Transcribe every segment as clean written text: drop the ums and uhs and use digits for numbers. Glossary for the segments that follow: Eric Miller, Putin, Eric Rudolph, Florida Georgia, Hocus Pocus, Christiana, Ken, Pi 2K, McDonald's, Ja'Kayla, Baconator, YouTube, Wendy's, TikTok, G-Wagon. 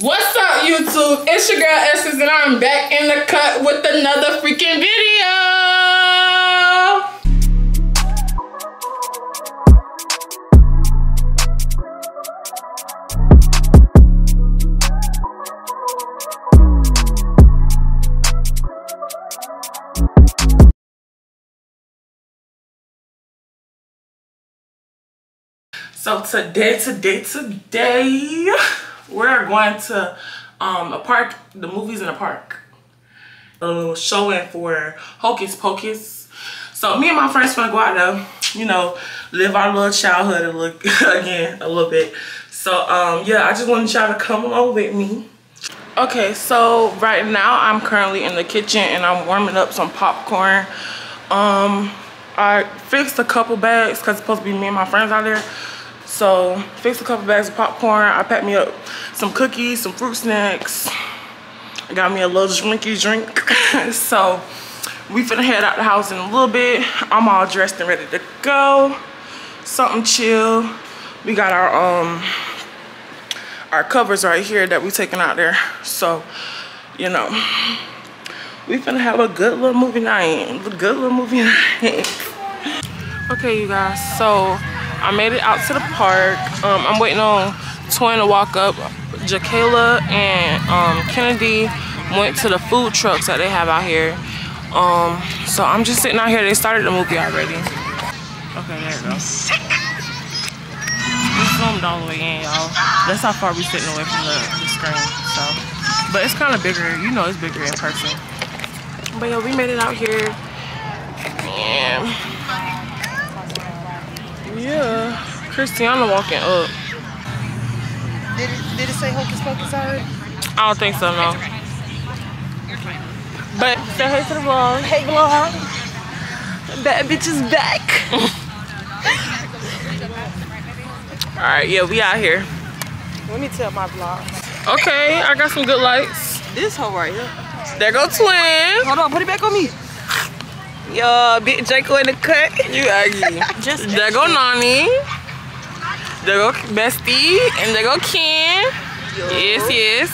What's up, YouTube? It's your girl Essence, and I'm back in the cut with another freaking video. So today. We're going to a park, the movies in a park. A little showing for Hocus Pocus. So me and my friends gonna go out there, you know, live our little childhood and look again a little bit. So yeah, I just wanted y'all to come along with me. Okay, so right now I'm currently in the kitchen and I'm warming up some popcorn. I fixed a couple bags because it's supposed to be me and my friends out there. So, fixed a couple bags of popcorn. I packed me up some cookies, some fruit snacks. I got me a little drinky drink. So, we finna head out the house in a little bit. I'm all dressed and ready to go. Something chill. We got our covers right here that we taking out there. So, you know, we finna have a good little movie night. Okay, you guys, so I made it out to the park. I'm waiting on Twin to walk up. Ja'Kayla and Kennedy went to the food trucks that they have out here. So I'm just sitting out here. They started the movie already. Okay, there it goes. We zoomed all the way in, y'all. That's how far we're sitting away from the screen. So, but it's kind of bigger. You know, it's bigger in person. But yeah, we made it out here. Yeah, Christiana walking up. Did it say Hocus Pocus already? I don't think so, no. But say hey to the vlog. Hey vlog. That bitch is back. All right, yeah, we out here. Let me tell my vlog. Okay, I got some good lights. This hoe right here. There go Twin. Hold on, put it back on me. Yo, big Draco in the cut. You ugly. There go Nani. There go Bestie. And there go Ken. Yo. Yes, yes.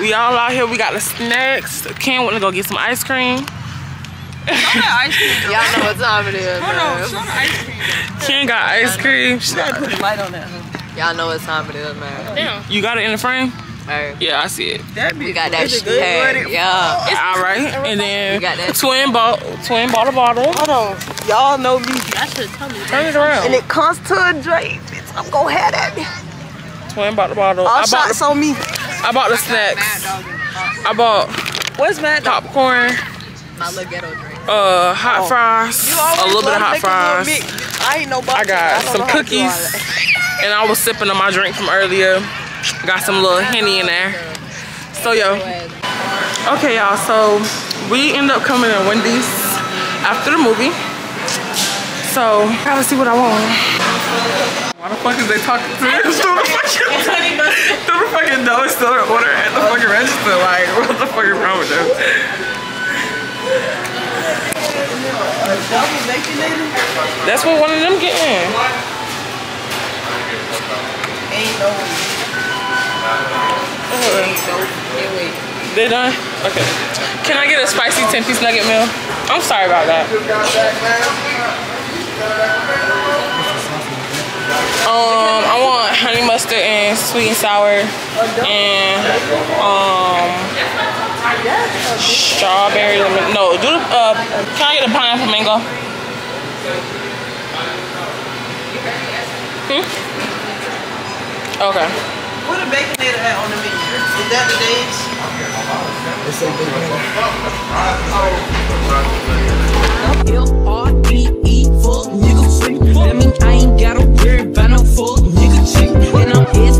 We all out here. We got the snacks. Ken went to go get some ice cream. Y'all know what time it is. Hold on, show the ice cream. Ken got ice cream. She gotta put the light on that. Y'all know what time it is, man. Damn. You got it in the frame? Right. Yeah, I see it. We got that shit. Yeah. All right, and then twin bought a bottle. Hold on, y'all know me. I should tell you. Turn it around. And it comes to a drink. Bitch, I'm gonna have that. Twin bought the bottle. All shots on me. I bought the snacks. I bought. What's mad? Popcorn. My little ghetto drink. Hot fries. A little bit of hot fries. I ain't no bottle. I got some cookies, and I was sipping on my drink from earlier. Got some little Henny in there. So, yo. Okay, y'all. So, we end up coming to Wendy's after the movie. So, I gotta see what I want. Why the fuck is they talking to me? Through the fucking door, still in order at the fucking register. Like, what the fuck is wrong with them? That's what one of them getting. Ain't no. They done? Okay. Can I get a spicy 10-piece nugget meal? I'm sorry about that. I want honey mustard and sweet and sour and strawberry lemon. No, do the can I get a pineapple mango? Okay. What a baconator at on the menu? Is that the days? It's a L-R-E-E, fuck nigga free. That mean I ain't gotta worry about no fuck nigga cheat. And I'm SINGLE.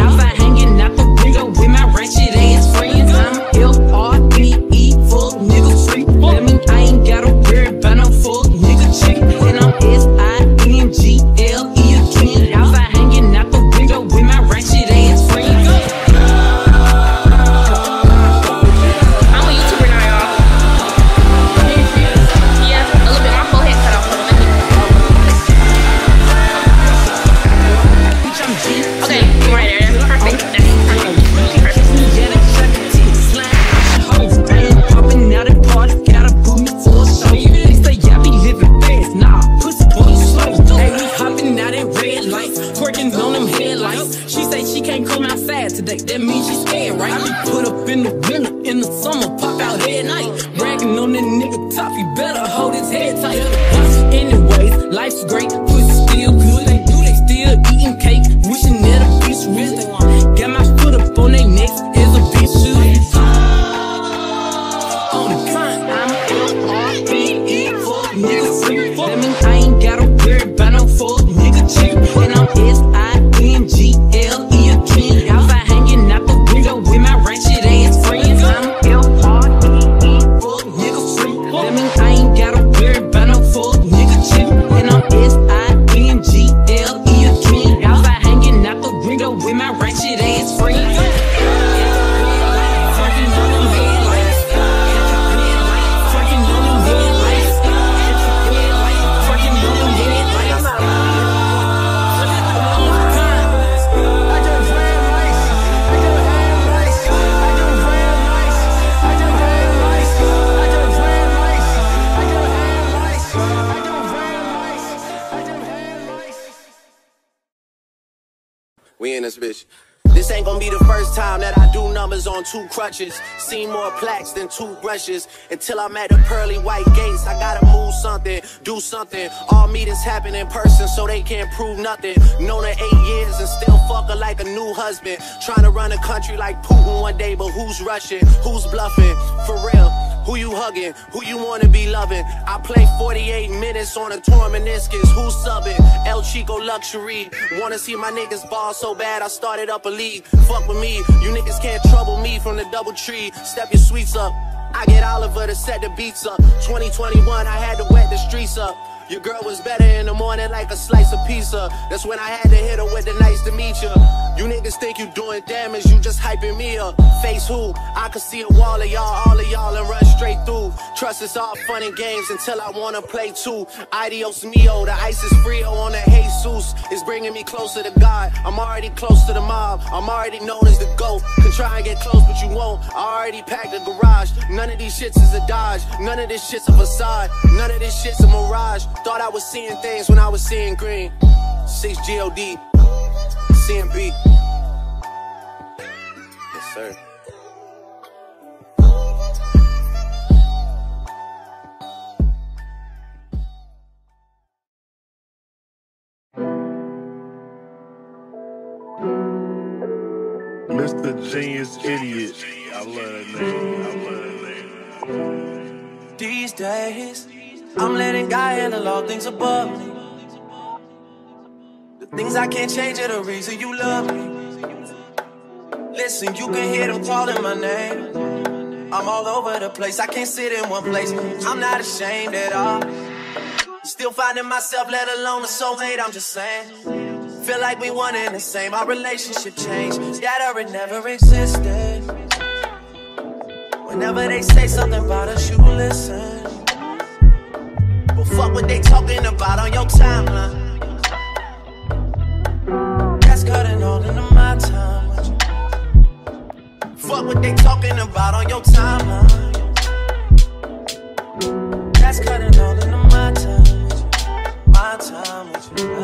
I'm fine hanging out the window with my ratchet ass friends. I'm L-R-E-E, fuck nigga free. That mean I ain't gotta worry about no fuck nigga cheat. And I'm SINGLE. outside today, that means she's staying right. Put up in the winter, in the summer, pop out at night. Bragging on that nigga top, he better hold his head tight. Anyways, life's great, pussy still good. They do, they still eating cake, wishing that a bitch rich. Got my foot up on they necks, is a bitch shoot. On the front, I'm L-R-B-E for a nigga sleep. That means I ain't gotta worry about no fuck nigga cheap. And I'm S-I-N-G-L-E-A-G. Outside hanging out the window with my ratchet ass friends. I'm L-R-E-E for a nigga sleep. That means I ain't gotta worry about no fuck nigga cheap. And I'm S-I-N-G-L-E-A-G. Outside hanging out the window with my ratchet ass friends. We in this bitch. This ain't gonna be the first time that I do numbers on two crutches. Seen more plaques than two brushes. Until I'm at the pearly white gates, I gotta move something, do something. All meetings happen in person, so they can't prove nothing. Known her 8 years and still fuck her like a new husband. Trying to run a country like Putin one day, but who's rushing? Who's bluffing? For real. Who you hugging? Who you wanna be loving? I play 48 minutes on a torn meniscus. Who's subbing? El Chico Luxury. Wanna see my niggas ball so bad I started up a league. Fuck with me, you niggas can't trouble me from the double tree. Step your sweets up. I get Oliver to set the beats up. 2021, I had to wet the streets up. Your girl was better in the morning like a slice of pizza. That's when I had to hit her with the nice to meet ya. You niggas think you doing damage, you just hyping me up. Face who? I could see a wall of y'all, all of y'all, and run straight through. Trust it's all fun and games until I wanna play too. Adios mio, the ice is frio on the Jesus. It's bringing me closer to God. I'm already close to the mob. I'm already known as the GOAT. Can try and get close, but you won't. I already packed the garage. None of these shits is a dodge. None of this shit's a facade. None of this shit's a mirage. Thought I was seeing things when I was seeing green. 6 G-O-D, CMB. Yes, sir. Mr. Genius Idiot. I love that name. I love that name. These days, I'm letting God handle all things above me. The things I can't change are the reason you love me. Listen, you can hear them calling my name. I'm all over the place, I can't sit in one place. I'm not ashamed at all. Still finding myself, let alone a soulmate, I'm just saying. Feel like we one and the same, our relationship changed. Scattering never existed. Whenever they say something about us, you listen. But fuck what they talking about on your timeline. That's cutting all into my time. Fuck what they talking about on your timeline. That's cutting all into my time. My time with you.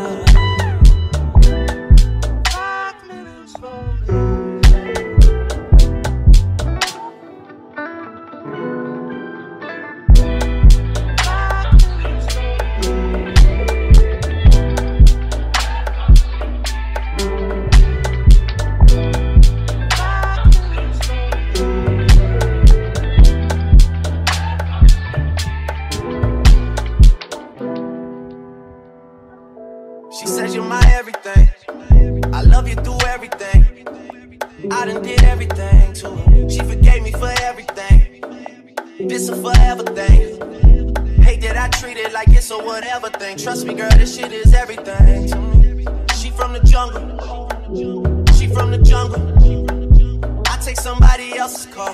Trust me, girl, this shit is everything to me. She from the jungle. She from the jungle. I take somebody else's car,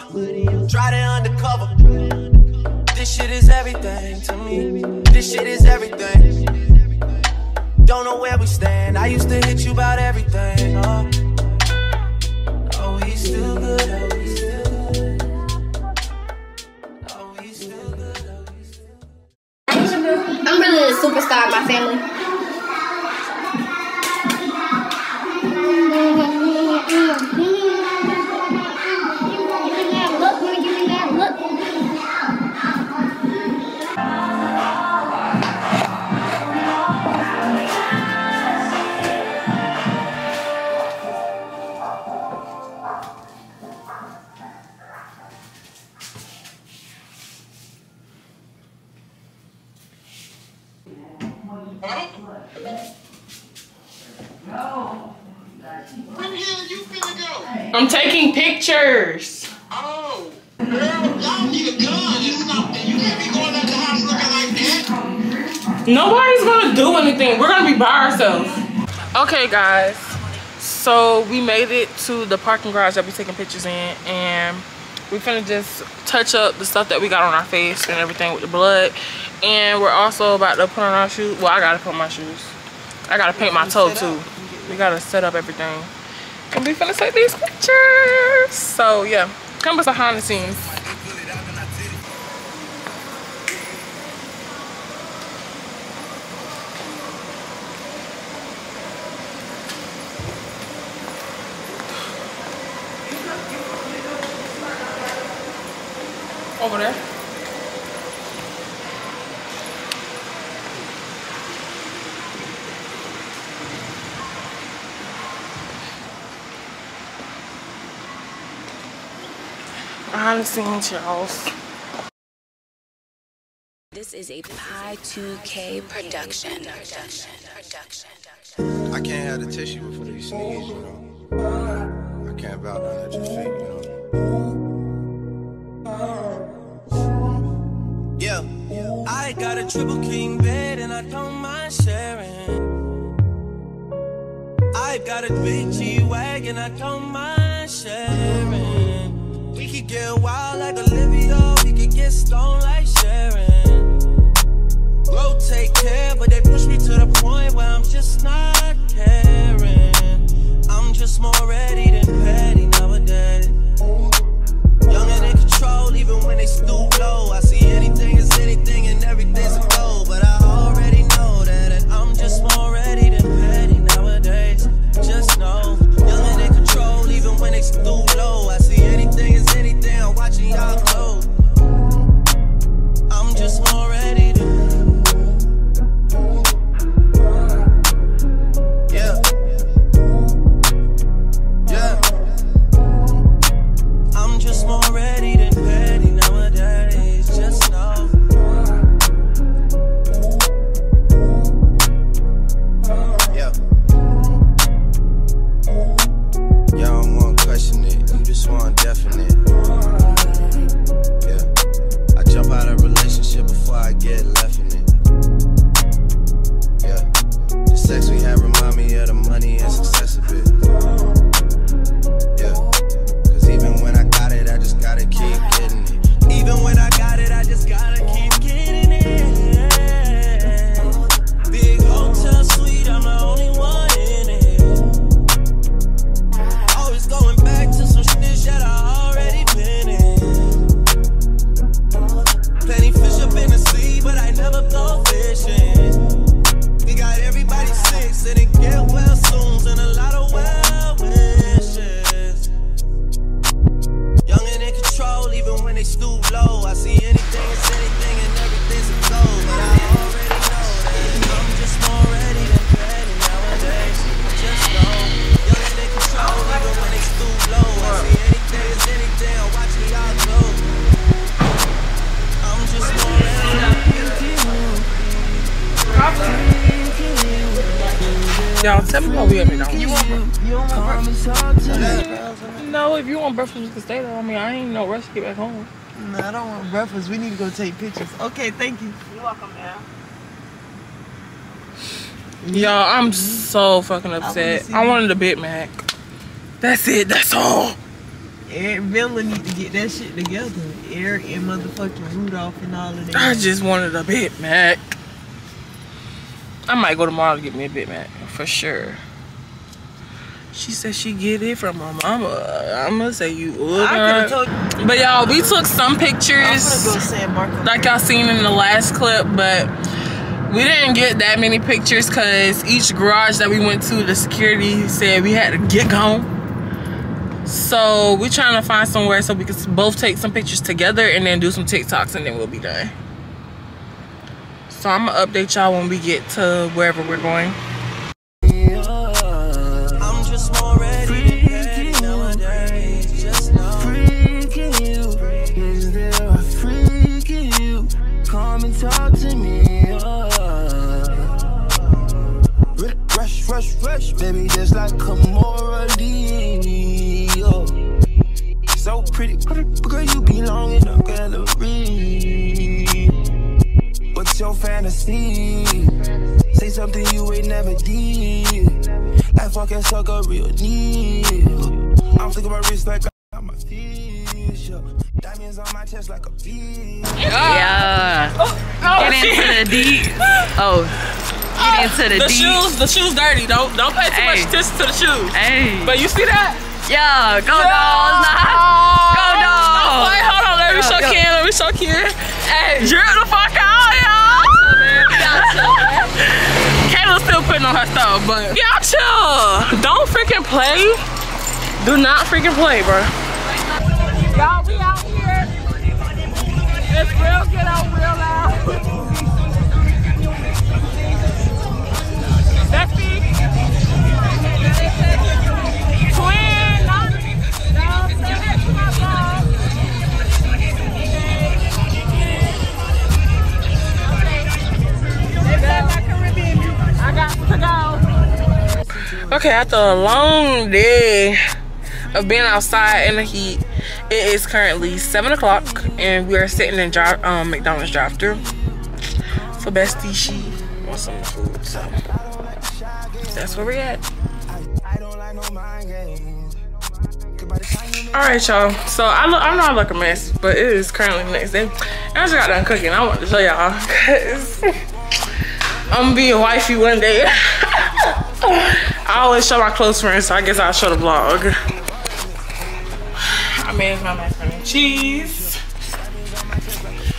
try to undercover. This shit is everything to me. This shit is everything. Don't know where we stand. I used to hit you about everything. Oh, oh, he's still good. Oh, he's still good. Oh, he's still good. I'm really a superstar in my family. I'm taking pictures. Oh, girl, y'all need a gun or something. You can't be going out the house looking like that. Nobody's gonna do anything. We're gonna be by ourselves. Okay, guys. So we made it to the parking garage that we're taking pictures in, and we're finna just touch up the stuff that we got on our face and everything with the blood. And we're also about to put on our shoes. Well, I gotta put on my shoes. I gotta paint my toe too. We gotta set up everything. And we finna take these pictures. So yeah, come with behind the scenes. Over there. I'm seeing Charles. This is a Pi 2K production. I can't have the tissue before you sneeze, you know. I can't bow down at your feet, you know. Yeah, I got a triple king bed and I don't mind sharing. I got a big G-Wagon, I don't mind sharing. We could get wild like Olivia, we could get stoned like Sharon. Bro, take care, but they push me to the point where I'm just not caring. I'm just more ready than petty nowadays. Young and in control, even when they stoop low. I see anything is anything and everything's a goal, but I already know that, and I'm just more ready than petty nowadays. Just know, young and in control, even when they stoop low. I see anything is anything, I'm watching y'all go. I'm just more ready to. Yeah. Yeah. I'm just more ready than petty nowadays, just know. Yeah. Y'all don't want to question it. This one definite. Yeah. I jump out of relationship before I get left in it. Yeah. The sex we have remind me of the money and success a bit. Yeah. Cause even when I got it, I just gotta keep getting it. Even when I got it, I just gotta keep getting it. Big hotel suite, I'm the only one. That I already been in. Plenty fish up in the sea, but I never go fishing. We got everybody sick, and it get well soon, and a lot of well wishes. Young and in control, even when they stoop low. I see anything is anything, and everything's a goal, but I already know that I'm just more ready than ready nowadays. Just know, young and in control, even when they stoop low. I see anything, I'm watching y'all go. I'm just more ready. Y'all, tell me how we have it now. You want breakfast? No, if you want breakfast, you can stay there. I mean, I ain't no rush to get back home. No, I don't want breakfast. We need to go take pictures. Okay, thank you. You're welcome, man. Y'all, I'm so fucking upset. I wanted a Big Mac. That's it. That's all. Eric Miller need to get that shit together. Eric and motherfucking Rudolph and all of that. I just wanted a Big Mac. I might go tomorrow to get me a Big Mac for sure. She said she get it from her mama. I'ma say you ordered. But y'all, we took some pictures. I'm gonna go San Marcos. Like y'all seen in the last clip, but we didn't get that many pictures because each garage that we went to, the security said we had to get gone. So we're trying to find somewhere so we can both take some pictures together and then do some TikToks and then we'll be done. So I'm gonna update y'all when we get to wherever we're going. I'm just more ready nowadays. Just know. Freaking you. Is there a freaking you? Come and talk to me. Rush, rush, rush, baby, just like Kamora D. Yo. pretty, girl, you belong in a gallery. What's your fantasy? Say something you ain't never did. That fucking sucker real need. I'm flicking my wrist like I got my fish. Diamonds on my chest like a fish. Yeah. Oh, get into the deep. Oh. The shoes dirty. Don't pay too much attention to the shoes. Hey. But you see that? Yeah. Go dogs. Go dogs. Wait, hold on. Let me show Ken. Let me show Ken. Hey. Drip the fuck out, y'all. Kayla's still putting on her stuff, but y'all chill. Don't freaking play. Do not freaking play, bro. Y'all, we out here. It's real good out, real loud. Okay, after a long day of being outside in the heat, it is currently 7 o'clock and we are sitting in McDonald's drive-thru. So bestie, she wants some food, so that's where we at. Alright y'all, so I know I look a mess, but it is currently the next day. And I just got done cooking. I want to show y'all because I'm being wifey one day. I always show my close friends, so I guess I'll show the vlog. I made my macaroni and cheese.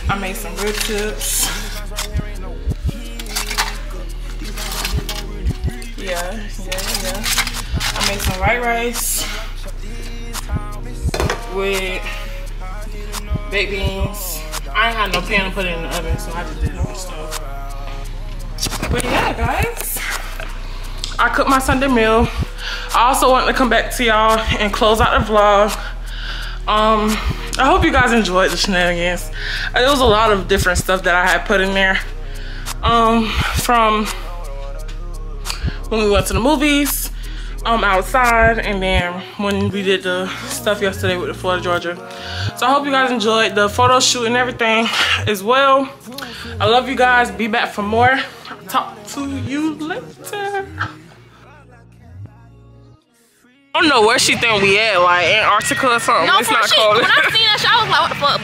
I made some rib tips. Yeah. I made some white rice with baked beans. I ain't had no pan to put it in the oven, so I just did all the stuff. But yeah, guys, I cooked my Sunday meal. I also wanted to come back to y'all and close out the vlog. I hope you guys enjoyed the shenanigans. There was a lot of different stuff that I had put in there. From when we went to the movies, outside, and then when we did the stuff yesterday with the Florida Georgia. So I hope you guys enjoyed the photo shoot and everything as well. I love you guys. Be back for more. Talk to you later. I don't know where she think we at, like Antarctica or something. No, it's not cold. When I seen that, I was like, what the fuck?